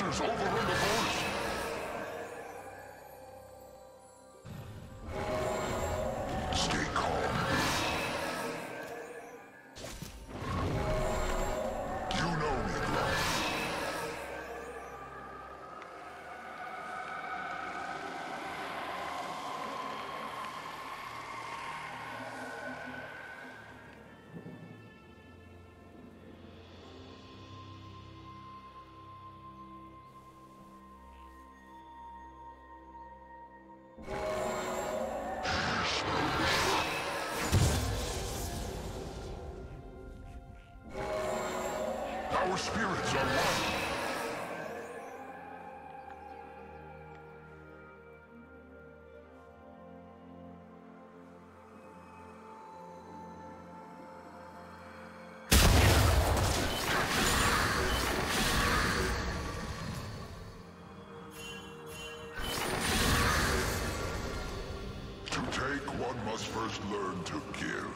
hunters overrun the forest. Our spirits are one. To take, one must first learn to give.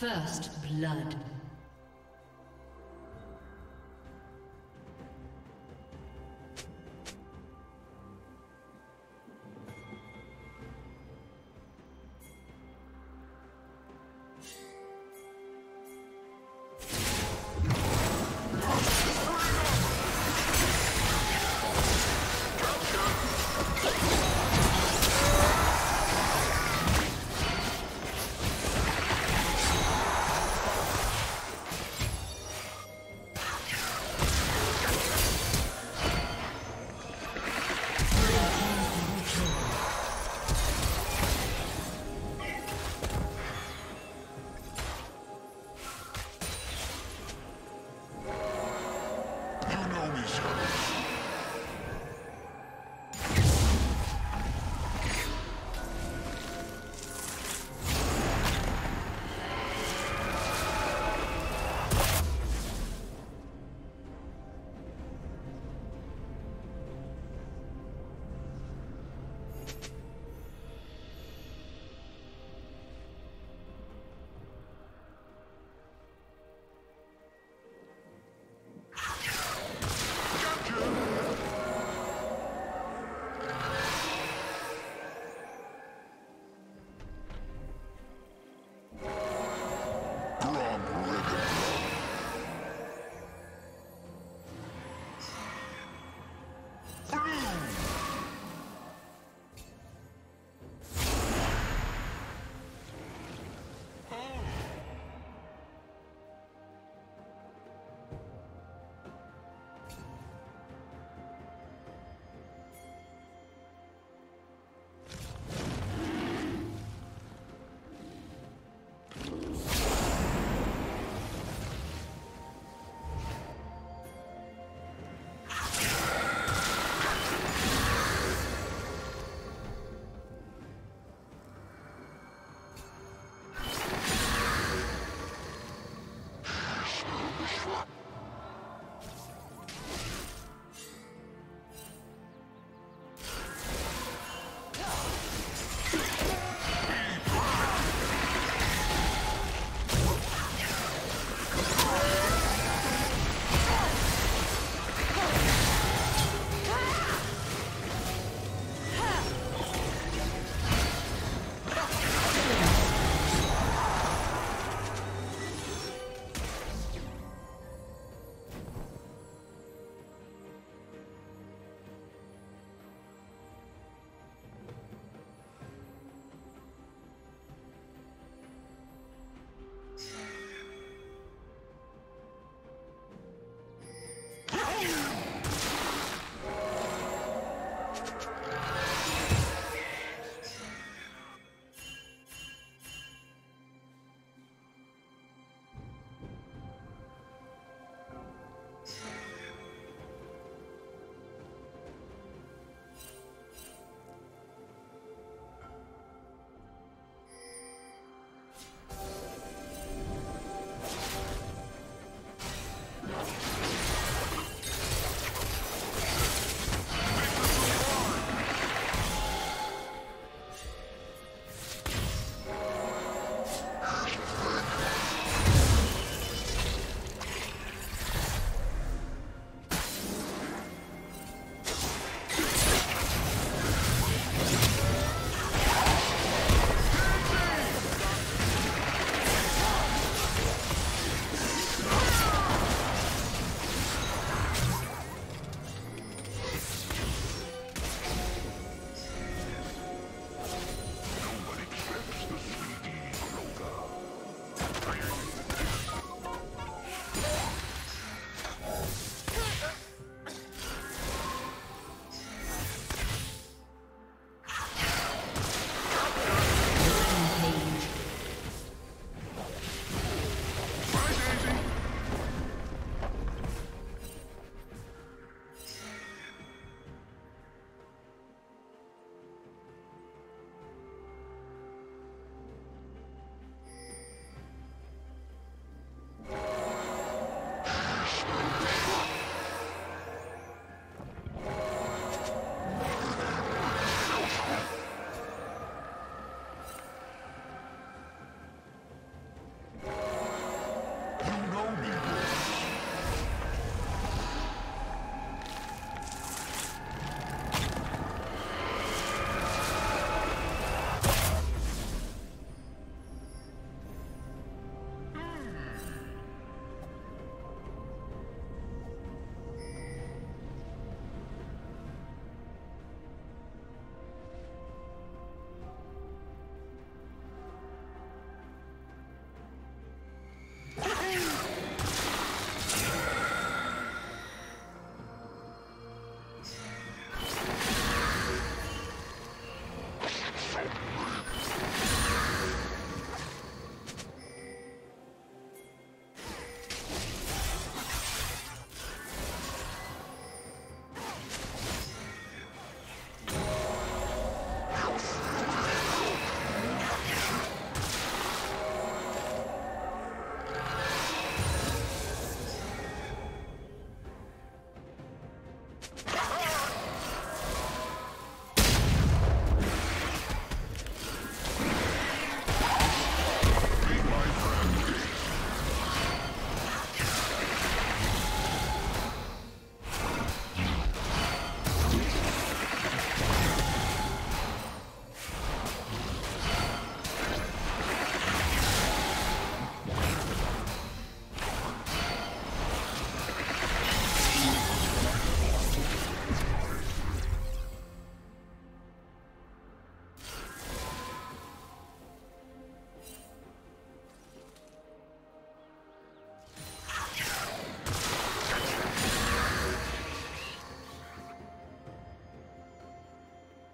First blood. Sure.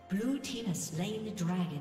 Blue team has slain the dragon.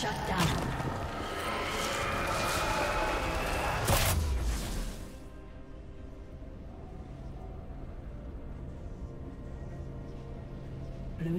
Shut down. Blue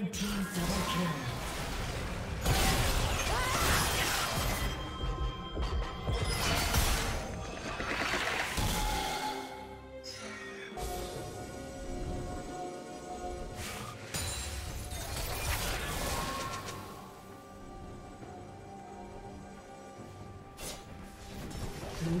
Red team double kill. Blue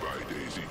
Bye-bye, Daisy.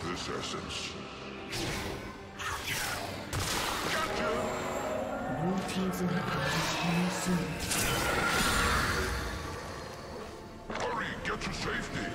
of this essence. Gotcha! More teams and headquarters coming soon. Hurry, get to safety!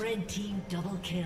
Red team double kill.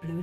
Blue